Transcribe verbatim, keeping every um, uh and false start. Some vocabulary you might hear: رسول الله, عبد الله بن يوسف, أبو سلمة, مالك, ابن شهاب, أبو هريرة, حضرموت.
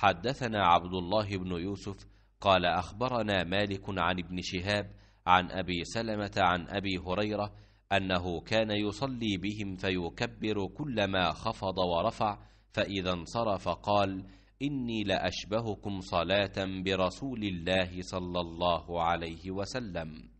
حدثنا عبد الله بن يوسف قال أخبرنا مالك عن ابن شهاب عن أبي سلمة عن أبي هريرة أنه كان يصلي بهم فيكبر كلما خفض ورفع، فإذا انصرف قال: إني لأشبهكم صلاة برسول الله صلى الله عليه وسلم.